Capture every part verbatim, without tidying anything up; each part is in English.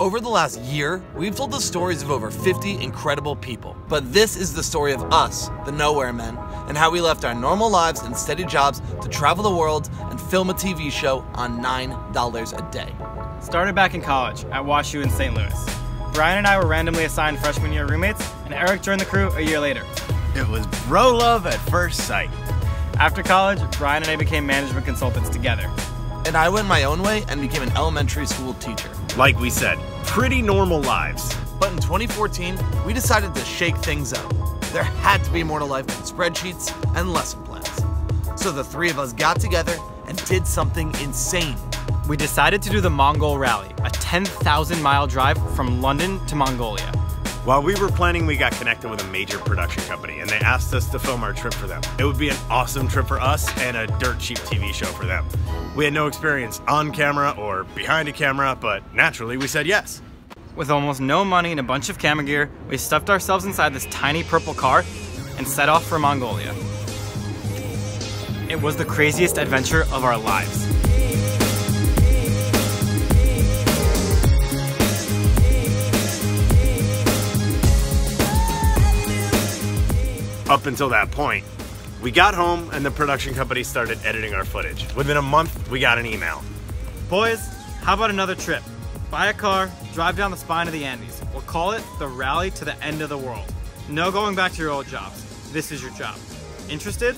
Over the last year, we've told the stories of over fifty incredible people. But this is the story of us, the Nowhere Men, and how we left our normal lives and steady jobs to travel the world and film a T V show on nine dollars a day. Started back in college at Wash U in Saint Louis. Brian and I were randomly assigned freshman year roommates, and Eric joined the crew a year later. It was bro love at first sight. After college, Brian and I became management consultants together. And I went my own way and became an elementary school teacher. Like we said, pretty normal lives. But in twenty fourteen, we decided to shake things up. There had to be more to life than spreadsheets and lesson plans. So the three of us got together and did something insane. We decided to do the Mongol Rally, a ten thousand mile drive from London to Mongolia. While we were planning, we got connected with a major production company, and they asked us to film our trip for them. It would be an awesome trip for us and a dirt cheap T V show for them. We had no experience on camera or behind a camera, but naturally we said yes. With almost no money and a bunch of camera gear, we stuffed ourselves inside this tiny purple car and set off for Mongolia. It was the craziest adventure of our lives. Up until that point, we got home and the production company started editing our footage. Within a month, we got an email. Boys, how about another trip? Buy a car, drive down the spine of the Andes. We'll call it the Rally to the End of the World. No going back to your old jobs. This is your job. Interested?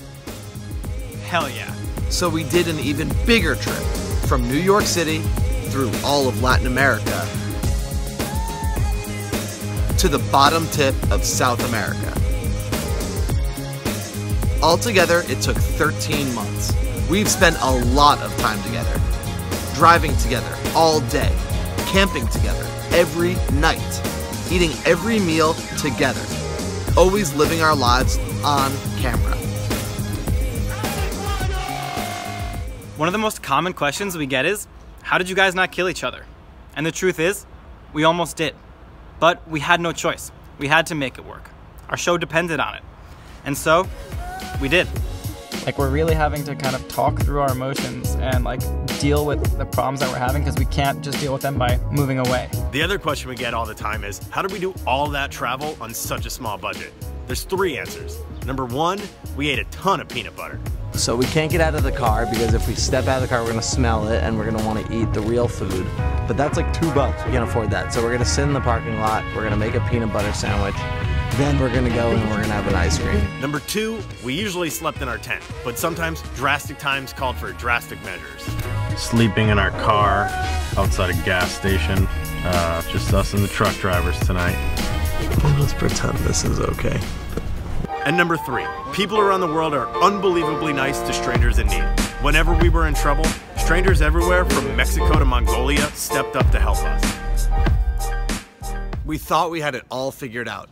Hell yeah. So we did an even bigger trip from New York City through all of Latin America to the bottom tip of South America. Altogether, it took thirteen months. We've spent a lot of time together, driving together all day, camping together every night, eating every meal together, always living our lives on camera. One of the most common questions we get is, how did you guys not kill each other? And the truth is, we almost did, but we had no choice. We had to make it work. Our show depended on it. And so, we did. Like, we're really having to kind of talk through our emotions and like deal with the problems that we're having, because we can't just deal with them by moving away. The other question we get all the time is, how did we do all that travel on such a small budget? There's three answers. Number one, we ate a ton of peanut butter. So we can't get out of the car, because if we step out of the car, we're gonna smell it and we're gonna wanna eat the real food. But that's like two bucks, we can't afford that. So we're gonna sit in the parking lot, we're gonna make a peanut butter sandwich, then we're gonna go and we're gonna have an ice cream. Number two, we usually slept in our tent, but sometimes drastic times called for drastic measures. Sleeping in our car outside a gas station, uh, just us and the truck drivers tonight. We'll just pretend this is okay. And number three, people around the world are unbelievably nice to strangers in need. Whenever we were in trouble, strangers everywhere from Mexico to Mongolia stepped up to help us. We thought we had it all figured out.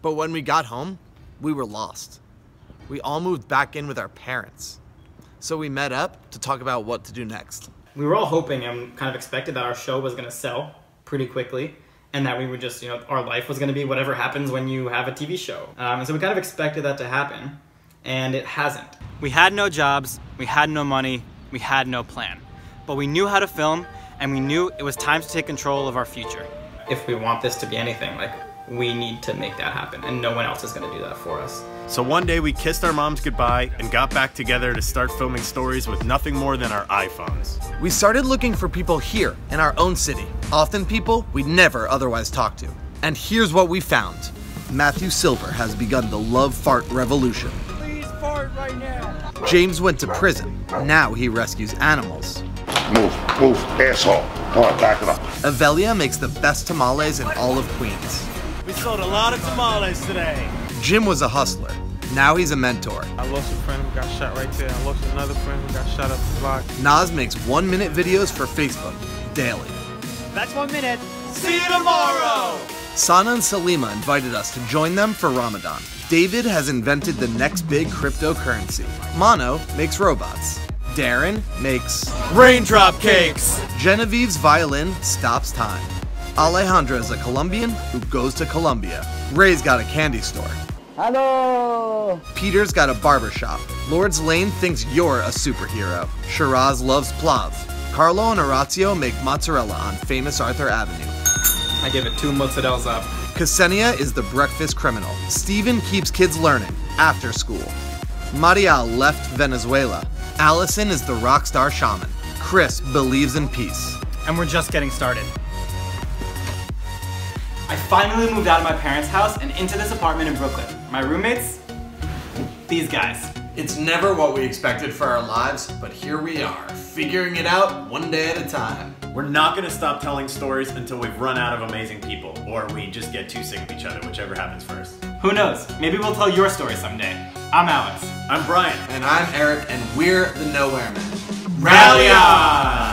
But when we got home, we were lost. We all moved back in with our parents. So we met up to talk about what to do next. We were all hoping and kind of expected that our show was gonna sell pretty quickly, and that we would just, you know, our life was gonna be whatever happens when you have a T V show. Um, and so we kind of expected that to happen, and it hasn't. We had no jobs, we had no money, we had no plan. But we knew how to film, and we knew it was time to take control of our future. If we want this to be anything, like, we need to make that happen, and no one else is gonna do that for us. So one day we kissed our moms goodbye and got back together to start filming stories with nothing more than our iPhones. We started looking for people here in our own city, often people we'd never otherwise talk to. And here's what we found. Matthew Silver has begun the love fart revolution. Please fart right now. James went to prison. Now he rescues animals. Move, move, asshole. Come on, back it up. Avelia makes the best tamales in all of Queens. We sold a lot of tamales today. Jim was a hustler. Now he's a mentor. I lost a friend who got shot right there. I lost another friend who got shot up the block. Nas makes one-minute videos for Facebook daily. That's one minute. See you tomorrow. Sana and Salima invited us to join them for Ramadan. David has invented the next big cryptocurrency. Mono makes robots. Darren makes raindrop cakes. Genevieve's violin stops time. Alejandra is a Colombian who goes to Colombia. Ray's got a candy store. Hello! Peter's got a barbershop. Lord's Lane thinks you're a superhero. Shiraz loves Plav. Carlo and Orazio make mozzarella on famous Arthur Avenue. I give it two mozzarellas up. Ksenia is the breakfast criminal. Steven keeps kids learning after school. Maria left Venezuela. Allison is the rock star shaman. Chris believes in peace. And we're just getting started. I finally moved out of my parents' house and into this apartment in Brooklyn. My roommates? These guys. It's never what we expected for our lives, but here we are, figuring it out one day at a time. We're not gonna stop telling stories until we've run out of amazing people, or we just get too sick of each other, whichever happens first. Who knows? Maybe we'll tell your story someday. I'm Alex. I'm Brian. And I'm Eric, and we're the Nowhere Men. Rally on!